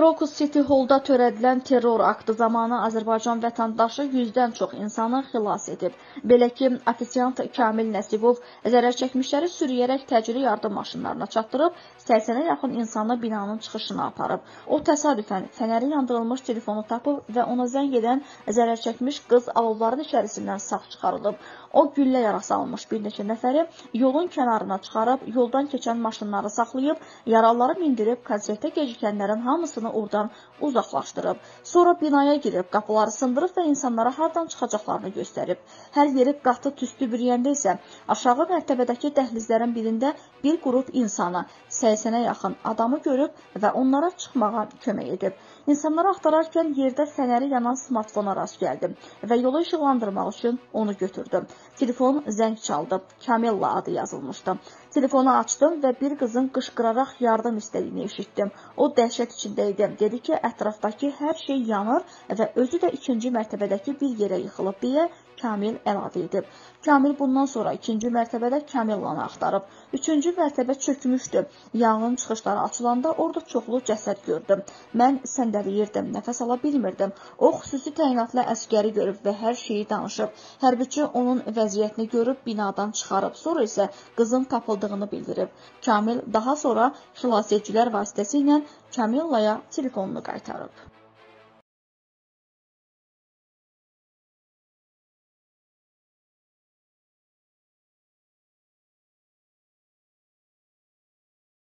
Crocus City Hall'da törədilən terror aktı zamanı Azərbaycan vətəndaşı 100-dən çox insanı xilas edib. Belə ki, ofisiant Kamil Nəsibov zərər çəkmişləri sürüyərək təcili yardım maşınlarına çatdırıb, 80-ə yaxın insanı binanın çıxışına aparıb. O təsadüfən fənəri yandırılmış telefonu tapıb və ona zəng edən zərər çəkmiş qız alovların içərisindən sağ çıxarılıb. O güllə yarası almış bir neçə nəfəri yolun kənarına çıxarıb, yoldan keçən maşınları saxlayıb, yaraları mindirib, konsertə gecikənlərin hamısını oradan uzaqlaşdırıb. Sonra binaya girib, qapıları sındırıb və insanlara hardan çıxacaqlarını göstərib. Hər yeri qatı tüstü bürüyəndə isə aşağı mərtəbədəki dəhlizlərin birində bir qrup insanı, 80-ə yaxın adamı görüb və onlara çıxmağa kömək edib. İnsanları axtararkən yerdə fənəri yanan smartfona rast gəldim və yolu işıqlandırmaq üçün onu götürdüm. Telefon zəng çaldı. Kamilla adı yazılmışdı. Telefonu açdım və bir qızın qışqıraraq yardım istədiyini eşitdim. O dəhşət içində idi. Dedi ki, ətrafdakı hər şey yanır və özü də ikinci mərtəbədəki bir yerə yıxılıb deyə Kamil əlavə edib. Kamil bundan sonra ikinci mərtəbədə Kamillanı axtarıb. Üçüncü mərtəbə çökmüşdü. Yanğın çıxışları açılanda orada çoxlu cəsəd gördüm. Mən səndəliyirdim, nəfəs ala bilmirdim. O xüsusi təyinatlı əskəri görüb və hər şeyi danışıb. Hərbiçi onun vəziyyətini görüb binadan çıxarıb, sonra isə qızın tapıldığını bildirib. Kamil daha sonra xilasedicilər vasitəsilə Kamillaya telefonunu qaytarıb.